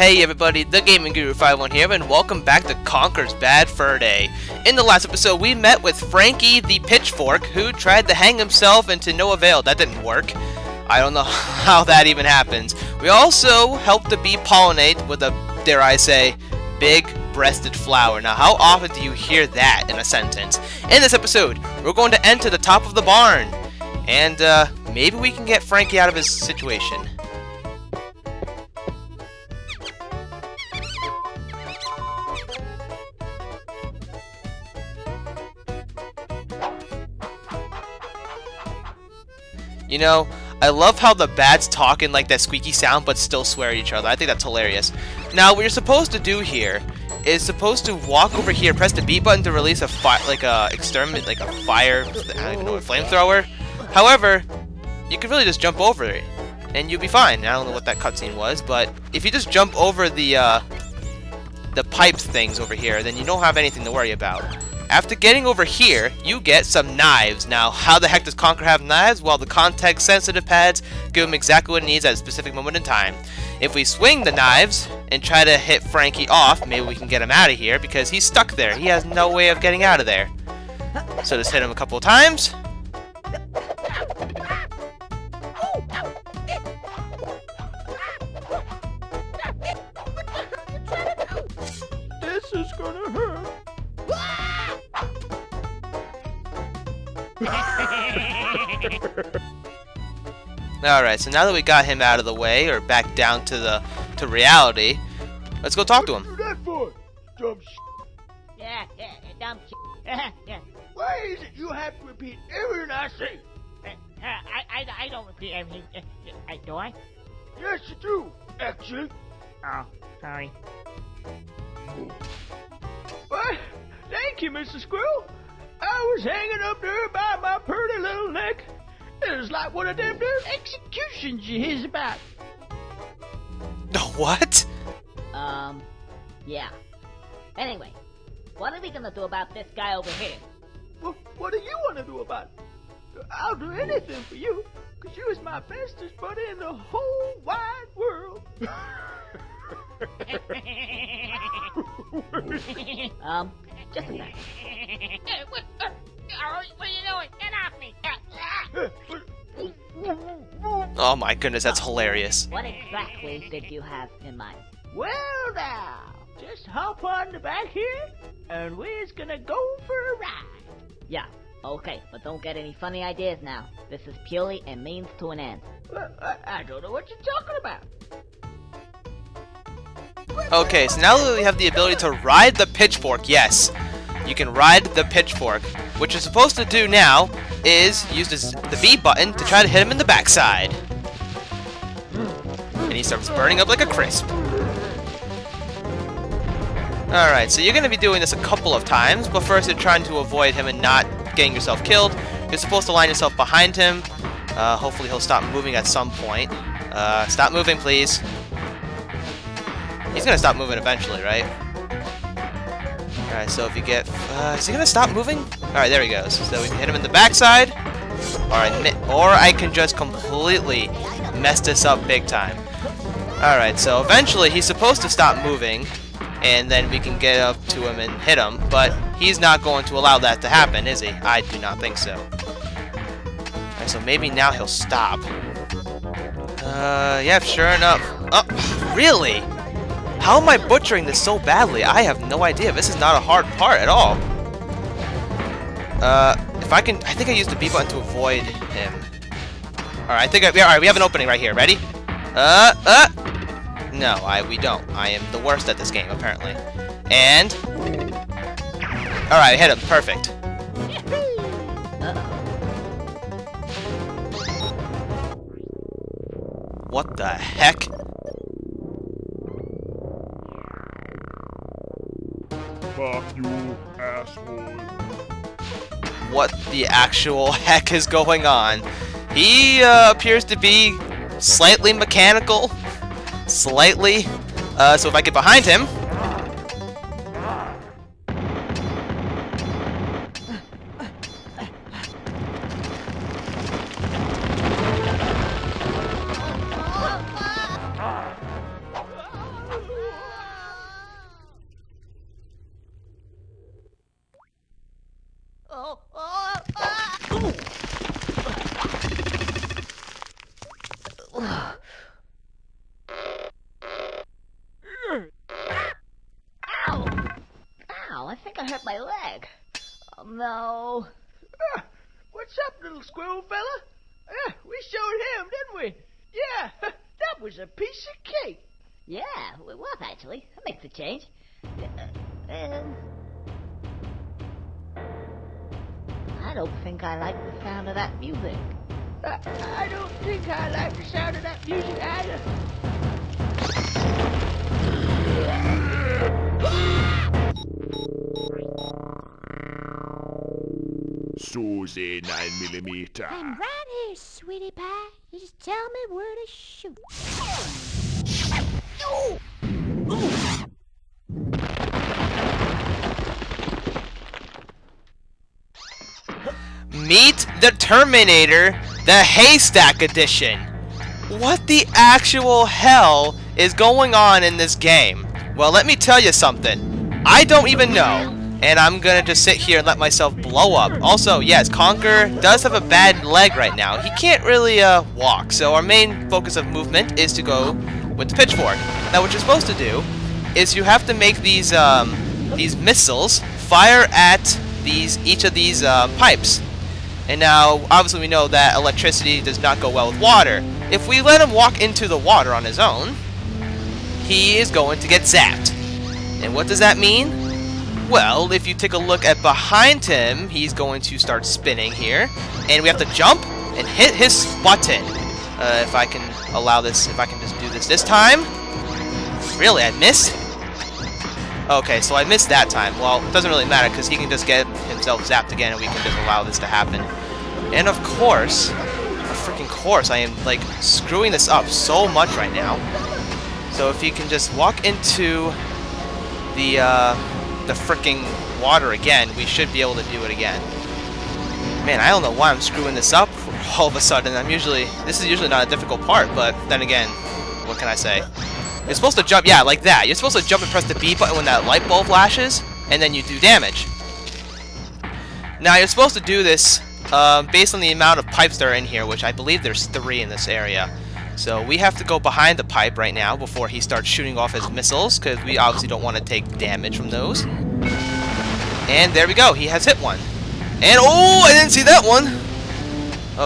Hey everybody, TheGamingGuru51 here, and welcome back to Conker's Bad Fur Day. In the last episode, we met with Frankie the Pitchfork, who tried to hang himself and to no avail. That didn't work. I don't know how that even happens. We also helped the bee pollinate with a, dare I say, big-breasted flower. Now, how often do you hear that in a sentence? In this episode, we're going to enter the top of the barn, and maybe we can get Frankie out of his situation. You know, I love how the bats talk in like that squeaky sound but still swear at each other. I think that's hilarious. Now, what you're supposed to do here is supposed to walk over here, press the B button to release a fire, I don't even know, a flamethrower. However, you can really just jump over it and you'll be fine. I don't know what that cutscene was, but if you just jump over the pipe things over here, then you don't have anything to worry about. After getting over here, you get some knives. Now, how the heck does Conker have knives? Well, the context-sensitive pads give him exactly what he needs at a specific moment in time. If we swing the knives and try to hit Frankie off, maybe we can get him out of here because he's stuck there. He has no way of getting out of there. So just hit him a couple of times. This is gonna hurt. Alright, so now that we got him out of the way, or back down to reality, let's go talk to him. What do that for? Dumb shit. Yeah, dumb shit. Why is it you have to repeat everything I say? I don't repeat everything. Do I? Yes, you do, actually. Oh, sorry. What? Thank you, Mr. Squirrel. I was hanging up there by my pretty little neck. It was like one of them executions you hear about. What? Yeah. Anyway, what are we gonna do about this guy over here? Well, what do you wanna do about it? I'll do anything for you, cause you is my bestest buddy in the whole wide world. Just a second. Hey, what are you doing? Get off me! Oh my goodness, that's hilarious. What exactly did you have in mind? Well now, just hop on the back here, and we're just gonna go for a ride. Yeah, okay, but don't get any funny ideas now. This is purely a means to an end. Well, I don't know what you're talking about. Okay, so now that we have the ability to ride the pitchfork, yes, you can ride the pitchfork. What you're supposed to do now is use the B button to try to hit him in the backside. And he starts burning up like a crisp. Alright, so you're going to be doing this a couple of times, but first you're trying to avoid him and not getting yourself killed. You're supposed to line yourself behind him. Hopefully he'll stop moving at some point. Stop moving, please. He's gonna stop moving eventually, right? Alright, so if you get... is he gonna stop moving? Alright, there he goes. So we can hit him in the backside. Alright, or I can just completely mess this up big time. Alright, so eventually he's supposed to stop moving, and then we can get up to him and hit him, but he's not going to allow that to happen, is he? I do not think so. Alright, so maybe now he'll stop. Yeah, sure enough. Oh, really? How am I butchering this so badly? I have no idea. This is not a hard part at all. If I can... I think I used the B button to avoid him. Alright, I think I... Alright, we have an opening right here. Ready? No, we don't. I am the worst at this game, apparently. And... Alright, hit him. Perfect. What the heck? You asshole. What the actual heck is going on? He appears to be slightly mechanical. Slightly. So if I get behind him... hurt my leg. Oh, no. What's up, little squirrel fella? We showed him, didn't we? Yeah, that was a piece of cake. Yeah, it was, actually. That makes a change. I don't think I like the sound of that music. I don't think I like the sound of that music either. Susie 9mm. I'm right here, sweetie pie. You just tell me where to shoot. Oh! Oh! Meet the Terminator, the Haystack Edition. What the actual hell is going on in this game? Well, let me tell you something. I don't even know, and I'm gonna just sit here and let myself blow up. Also, yes, Conker does have a bad leg right now. He can't really walk, so our main focus of movement is to go with the pitchfork. Now, what you're supposed to do is you have to make these missiles fire at each of these pipes. And now, obviously we know that electricity does not go well with water. If we let him walk into the water on his own, he is going to get zapped. And what does that mean? Well, if you take a look at behind him, he's going to start spinning here. And we have to jump and hit his button. If I can allow this, if I can just do this time. Really, I missed? Okay, so I missed that time. Well, it doesn't really matter because he can just get himself zapped again and we can just allow this to happen. And of course, I am, like, screwing this up so much right now. So if he can just walk into the freaking water again, we should be able to do it again. Man, I don't know why I'm screwing this up all of a sudden. This is usually not a difficult part, but then again, what can I say? You're supposed to jump, yeah, like that. You're supposed to jump and press the B button when that light bulb flashes, and then you do damage. Now, you're supposed to do this based on the amount of pipes that are in here, which I believe there's 3 in this area. So we have to go behind the pipe right now before he starts shooting off his missiles, because we obviously don't want to take damage from those. And there we go. He has hit one. And, oh, I didn't see that one.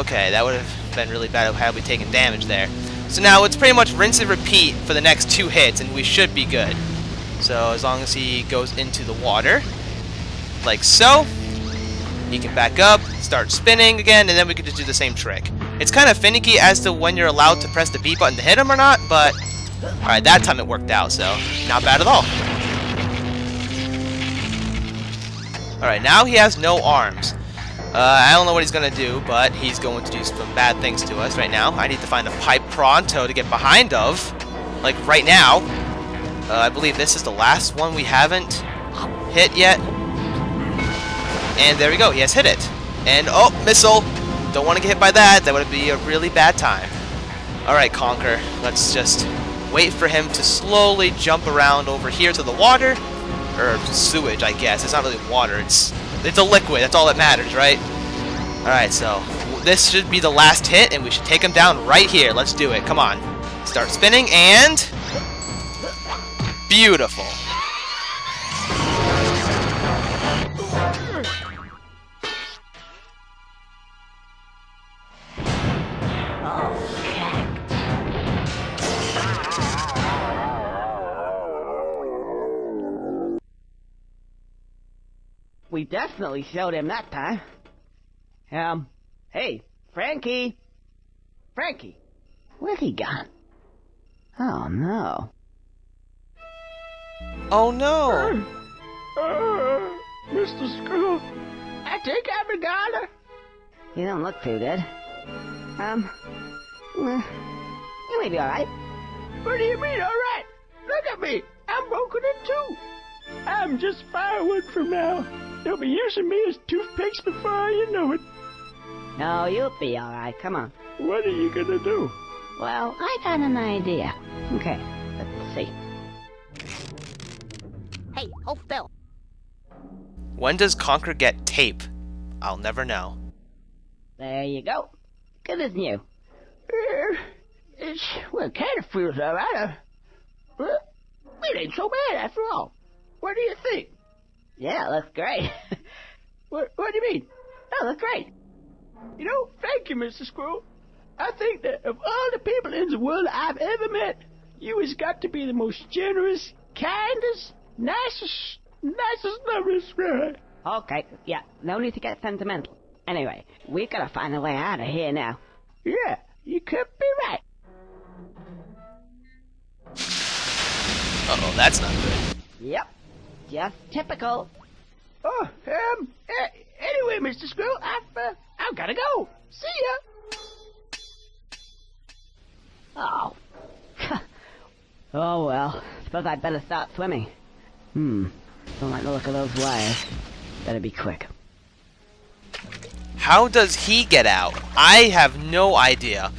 Okay, that would have been really bad had we taken damage there. So now it's pretty much rinse and repeat for the next 2 hits, and we should be good. So as long as he goes into the water, like so, he can back up, start spinning again, and then we can just do the same trick. It's kind of finicky as to when you're allowed to press the B button to hit him or not, but alright, that time it worked out, so not bad at all. Alright, now he has no arms. I don't know what he's going to do, but he's going to do some bad things to us right now. I need to find a pipe pronto to get behind of, like right now. I believe this is the last one we haven't hit yet. And there we go, he has hit it. And, oh, missile. Don't want to get hit by that. That would be a really bad time. Alright, Conker, let's just wait for him to slowly jump around over here to the water. Or sewage, I guess. It's not really water, it's a liquid, that's all that matters, right? Alright, so this should be the last hit, and we should take him down right here. Let's do it, come on. Start spinning, and... beautiful. We definitely showed him that time. Hey, Frankie! Frankie! Where's he gone? Oh, no. Oh, no! Mr. Squirrel, I think I'm a goner. You don't look too good. You may be alright. What do you mean, alright? Look at me! I'm broken in 2! I'm just firewood from now. They'll be using me as toothpicks before you know it. No, you'll be alright. Come on. What are you gonna do? Well, I got an idea. Okay, let's see. Hey, hold still. When does Conker get tape? I'll never know. There you go. Good as new. It kind of feels alright. It ain't so bad after all. What do you think? Yeah, that's great. What do you mean? No, that's great. You know, thank you, Mr. Squirrel. I think that of all the people in the world I've ever met, you has got to be the most generous, kindest, nicest, loveliest guy. Okay, yeah, no need to get sentimental. Anyway, we gotta find a way out of here now. Yeah, you could be right. Uh-oh, that's not good. Yep, just typical. Oh, anyway, Mr. Squirrel, I've gotta go. See ya. Oh. Oh, well. Suppose I'd better start swimming. Don't like the look of those wires. Better be quick. How does he get out? I have no idea.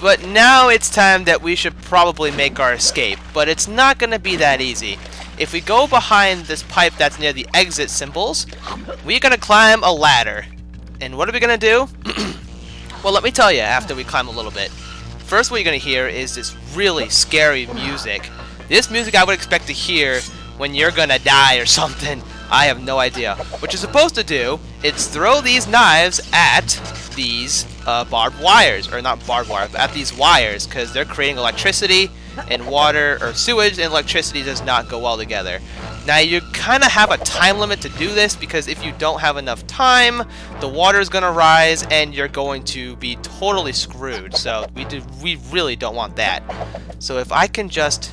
But now it's time that we should probably make our escape. But it's not going to be that easy. If we go behind this pipe that's near the exit symbols, we're going to climb a ladder. And what are we going to do? Well, let me tell you after we climb a little bit. First, what you're going to hear is this really scary music. This music I would expect to hear when you're going to die or something. I have no idea. What you're supposed to do is throw these knives at these barbed wires. Or not barbed wire, but at these wires. Because they're creating electricity and water, or sewage, and electricity does not go well together. Now, you kind of have a time limit to do this. Because if you don't have enough time, the water is going to rise and you're going to be totally screwed. So we really don't want that. So if I can just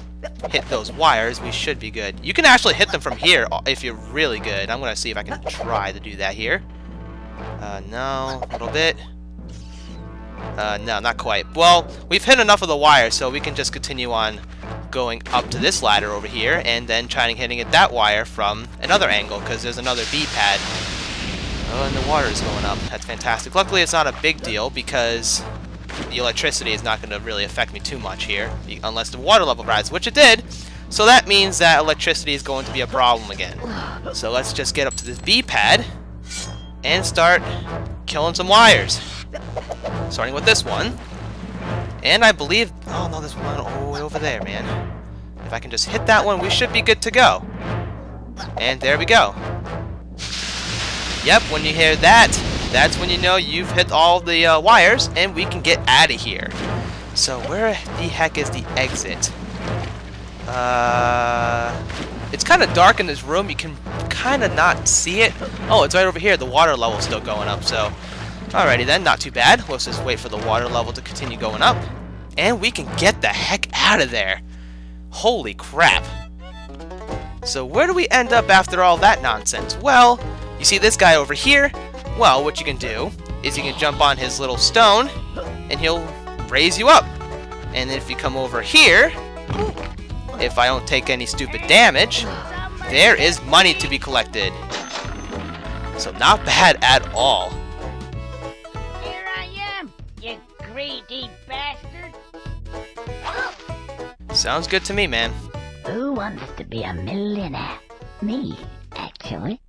hit those wires, we should be good. You can actually hit them from here if you're really good. I'm gonna see if I can try to do that here. No, a little bit. No, not quite. Well, we've hit enough of the wire, so we can just continue on going up to this ladder over here and then trying hitting at that wire from another angle, because there's another B pad. Oh, and the water is going up. That's fantastic. Luckily, it's not a big deal because the electricity is not going to really affect me too much here, unless the water level rises, which it did. So that means that electricity is going to be a problem again. So let's just get up to this B pad and start killing some wires. Starting with this one. And I believe, oh no, there's one all the way over there, man. If I can just hit that one, we should be good to go. And there we go. Yep, when you hear that, that's when you know you've hit all the wires, and we can get out of here. So where the heck is the exit? It's kind of dark in this room. You can kind of not see it. Oh, it's right over here. The water level's still going up, so alrighty then, not too bad. Let's just wait for the water level to continue going up, and we can get the heck out of there. Holy crap. So where do we end up after all that nonsense? Well, you see this guy over here? Well, what you can do is you can jump on his little stone, and he'll raise you up. And if you come over here, if I don't take any stupid damage, there is money to be collected. So not bad at all. Here I am, you greedy bastard. Sounds good to me, man. Who wants to be a millionaire? Me, actually.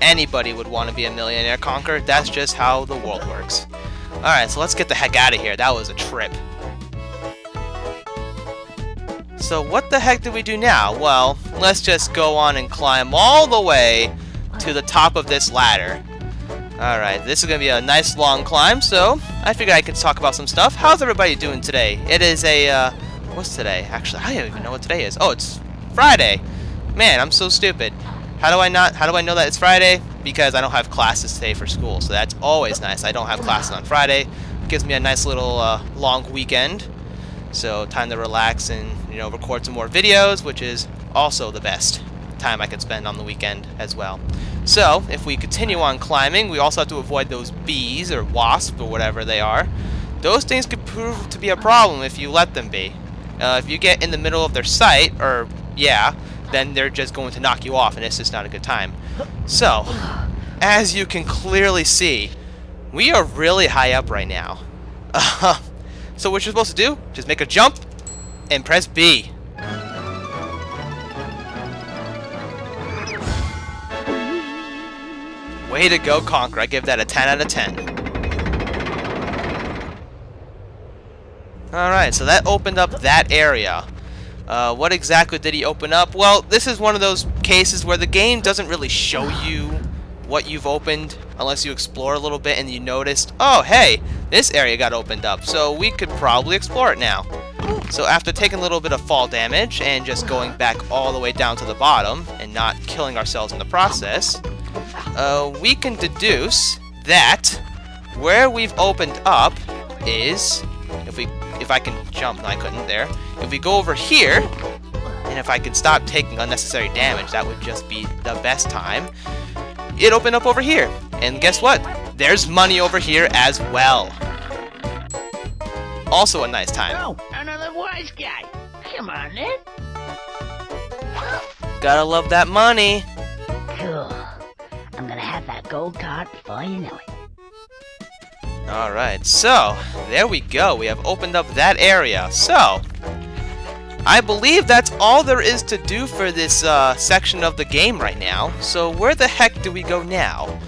Anybody would want to be a millionaire, Conker. That's just how the world works. Alright, so let's get the heck out of here. That was a trip. So what the heck do we do now? Well, let's just go on and climb all the way to the top of this ladder. Alright, this is going to be a nice long climb, so I figured I could talk about some stuff. How's everybody doing today? It is a, what's today? Actually, I don't even know what today is. Oh, it's Friday. Man, I'm so stupid. How do I know that it's Friday? Because I don't have classes today for school, so that's always nice. I don't have classes on Friday. It gives me a nice little long weekend, so time to relax and, you know, record some more videos, which is also the best time I can spend on the weekend as well. So if we continue on climbing, we also have to avoid those bees or wasps or whatever they are. Those things could prove to be a problem if you let them be. If you get in the middle of their sight, or yeah, then they're just going to knock you off, and it's just not a good time. So, as you can clearly see, we are really high up right now. So what you're supposed to do, just make a jump and press B. Way to go, Conker. I give that a 10 out of 10. Alright, so that opened up that area. What exactly did he open up? Well, this is one of those cases where the game doesn't really show you what you've opened unless you explore a little bit and you noticed, oh hey, this area got opened up, so we could probably explore it now. So after taking a little bit of fall damage and just going back all the way down to the bottom and not killing ourselves in the process, we can deduce that where we've opened up is, if I can jump, no I couldn't there, if we go over here, and if I can stop taking unnecessary damage, that would just be the best time, it opened up over here, and guess what? There's money over here as well. Also a nice time. Oh, another wise guy. Come on, then. Gotta love that money. Cool. I'm gonna have that gold card before you know it. Alright, so there we go. We have opened up that area. So, I believe that's all there is to do for this section of the game right now. So where the heck do we go now?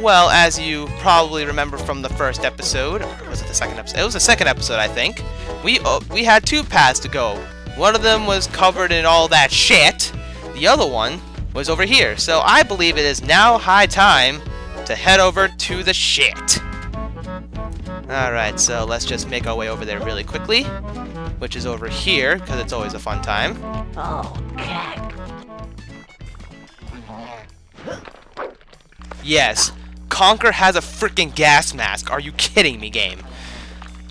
Well, as you probably remember from the first episode, or was it the second episode? It was the second episode, I think. We had two paths to go. One of them was covered in all that shit. The other one was over here. So I believe it is now high time to head over to the shit. Alright, so let's just make our way over there really quickly. Which is over here, because it's always a fun time. Oh, crap. Yes. Conker has a freaking gas mask. Are you kidding me, game?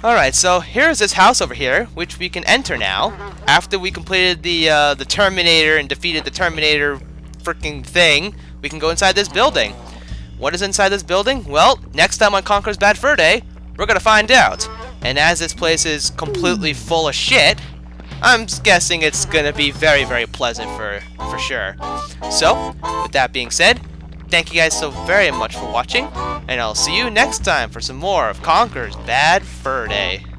Alright, so here's this house over here, which we can enter now. After we completed the Terminator and defeated the Terminator freaking thing, we can go inside this building. What is inside this building? Well, next time on Conker's Bad Fur Day, we're gonna find out. And as this place is completely full of shit, I'm guessing it's gonna be very, very pleasant for sure. So, with that being said, thank you guys so very much for watching, and I'll see you next time for some more of Conker's Bad Fur Day.